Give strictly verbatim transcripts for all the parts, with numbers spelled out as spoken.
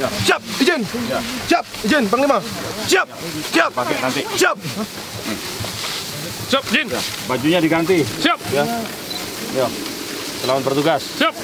Siap, izin. Siap, izin, Panglima. Siap, siap. Pakai nanti. Siap. Siap, izin. Bajunya diganti. Siap. Ya. Ya. Selamat bertugas. Siap.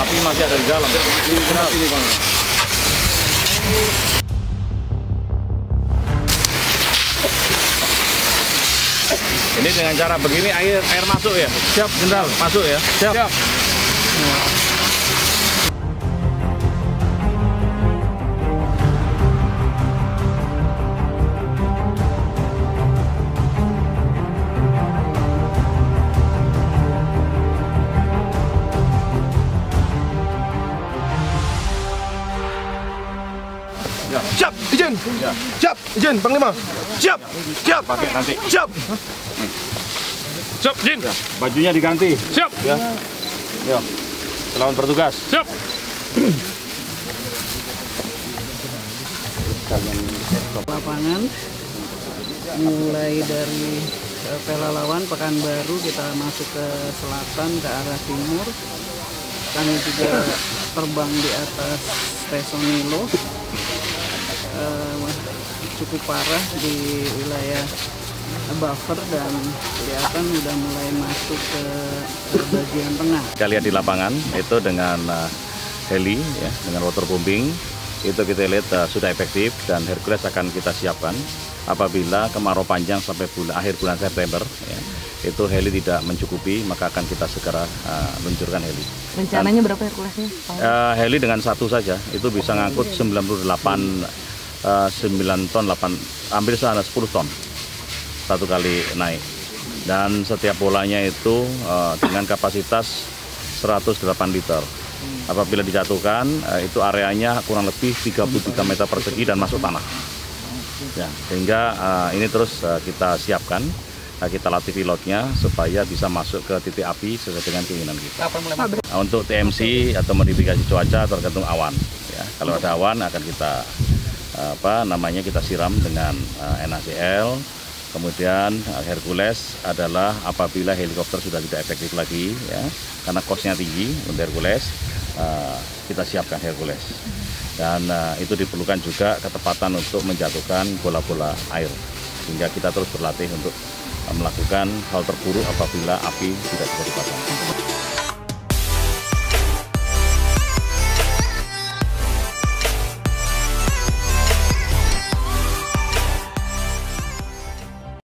Api masih ada di dalam. Ini kenapa ini, Bang? Ini dengan cara begini air air masuk ya? Siap, Jenderal. Masuk ya? Siap. Siap. Siap, izin. Siap, izin, Panglima. Siap, siap. Pakai nanti. Siap. Siap, izin. Bajunya diganti. Siap. Ya. Ya. Selamat bertugas. Siap. Lapangan mulai dari Pelalawan, Pekanbaru, kita masuk ke selatan ke arah timur. Kami juga terbang di atas Pesone. Cukup parah di wilayah buffer dan kelihatan sudah mulai masuk ke bagian tengah. Kita lihat di lapangan itu dengan uh, heli, ya, dengan water pumping itu kita lihat uh, sudah efektif, dan Hercules akan kita siapkan apabila kemarau panjang sampai bulan, akhir bulan September. Ya, itu heli tidak mencukupi, maka akan kita segera uh, luncurkan heli. Rencananya berapa Herculesnya? Uh, heli dengan satu saja itu bisa ngangkut sembilan puluh delapan sembilan ton delapan, hampir sana sepuluh ton satu kali naik, dan setiap bolanya itu uh, dengan kapasitas seratus delapan liter. Apabila dijatuhkan uh, itu areanya kurang lebih tiga puluh tiga meter persegi dan masuk tanah, ya, sehingga uh, ini terus uh, kita siapkan, uh, kita latih pilotnya supaya bisa masuk ke titik api sesuai dengan keinginan kita. Nah, untuk T M C atau modifikasi cuaca tergantung awan. Kalau ada awan akan kita apa namanya kita siram dengan uh, N A C L. Kemudian uh, Hercules adalah apabila helikopter sudah tidak efektif lagi, ya, karena kosnya tinggi untuk Hercules, uh, kita siapkan Hercules. Dan uh, itu diperlukan juga ketepatan untuk menjatuhkan bola-bola air, sehingga kita terus berlatih untuk uh, melakukan hal terburuk apabila api tidak bisa dipasang.